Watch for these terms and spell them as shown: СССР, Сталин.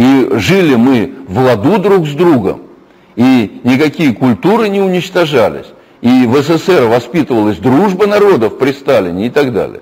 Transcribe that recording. И жили мы в ладу друг с другом, и никакие культуры не уничтожались. И в СССР воспитывалась дружба народов при Сталине и так далее.